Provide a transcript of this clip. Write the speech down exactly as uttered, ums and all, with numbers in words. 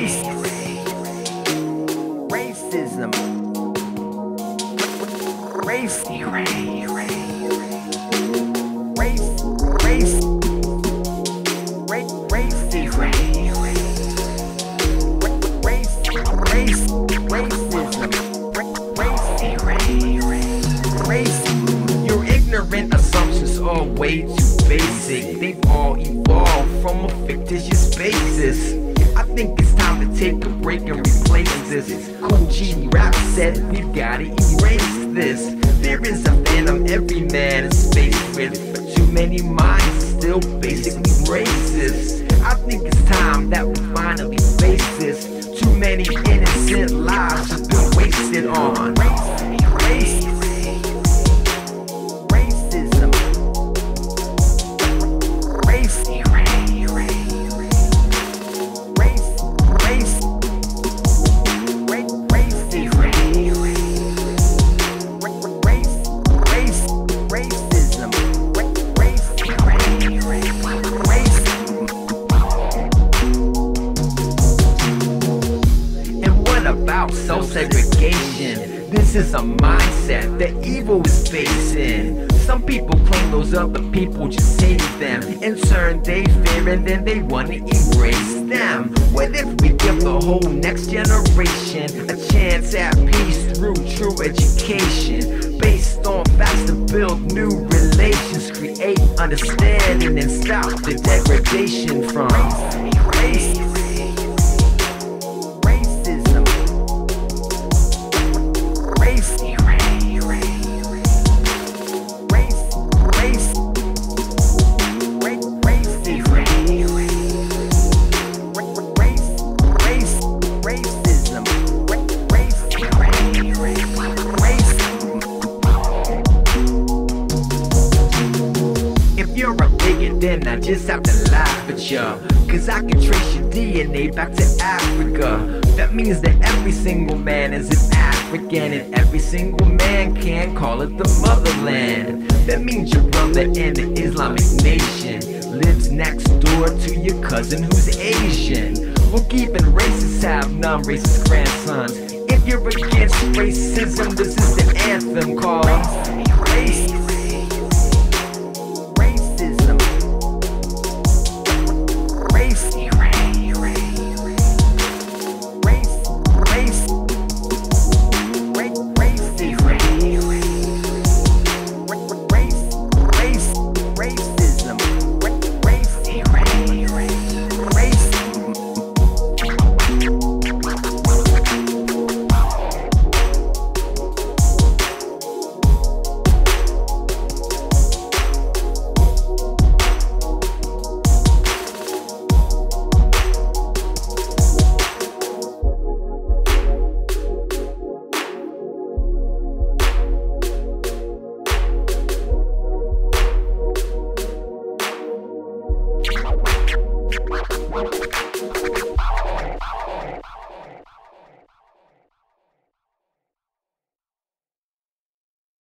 race, racism, race, race, race, race, race, racism, race. Your ignorant assumptions are way too basic. They've all evolved from a fictitious basis. I think it's time to take a break and replace this. Cool G Rap said we've gotta erase this. There is a phantom every man is faced with, but too many minds still basically racist. I think it's time that we finally face this. Too many innocent lives have been wasted on race, racism, racism. About self-segregation, this is a mindset that evil is facing. Some people claim those other people just hate them. In turn they fear and then they wanna erase them. What if we give the whole next generation a chance at peace through true education, based on facts to build new relations, create understanding and stop the degradation from race? Then I just have to laugh at ya, cause I can trace your D N A back to Africa. That means that every single man is an African, and every single man can call it the motherland. That means your brother in the Islamic nation lives next door to your cousin who's Asian. Look, even racists have non-racist grandsons. If you're against racism, this is the anthem called race. What?